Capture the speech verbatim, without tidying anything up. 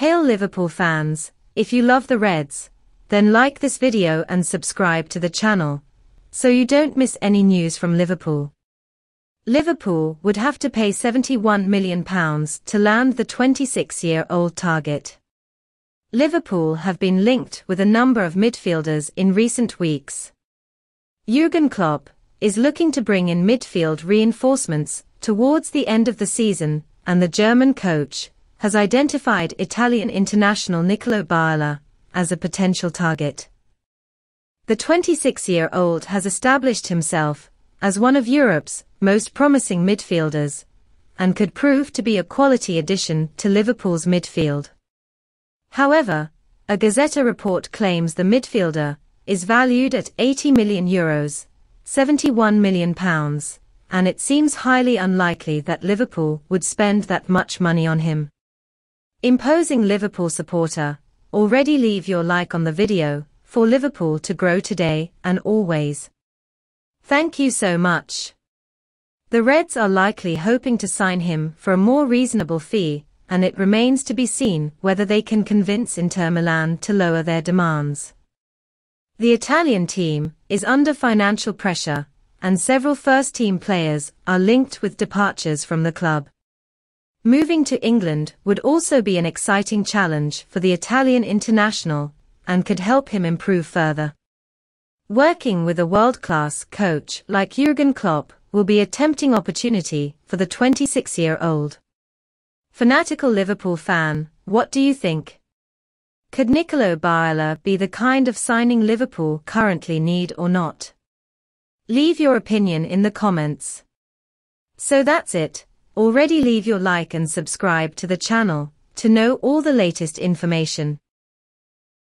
Hail Liverpool fans, if you love the Reds, then like this video and subscribe to the channel, so you don't miss any news from Liverpool. Liverpool would have to pay seventy-one million pounds to land the twenty-six-year-old target. Liverpool have been linked with a number of midfielders in recent weeks. Jurgen Klopp is looking to bring in midfield reinforcements towards the end of the season, and the German coach has identified Italian international Nicolò Barella as a potential target. The twenty-six-year-old has established himself as one of Europe's most promising midfielders and could prove to be a quality addition to Liverpool's midfield. However, a Gazetta report claims the midfielder is valued at eighty million euros, seventy-one million pounds, and it seems highly unlikely that Liverpool would spend that much money on him. Imposing Liverpool supporter, already leave your like on the video for Liverpool to grow today and always. Thank you so much. The Reds are likely hoping to sign him for a more reasonable fee, and it remains to be seen whether they can convince Inter Milan to lower their demands. The Italian team is under financial pressure, and several first-team players are linked with departures from the club. Moving to England would also be an exciting challenge for the Italian international and could help him improve further. Working with a world-class coach like Jurgen Klopp will be a tempting opportunity for the twenty-six-year-old. Fanatical Liverpool fan, what do you think? Could Nicolò Barella be the kind of signing Liverpool currently need or not? Leave your opinion in the comments. So that's it. Already leave your like and subscribe to the channel to know all the latest information.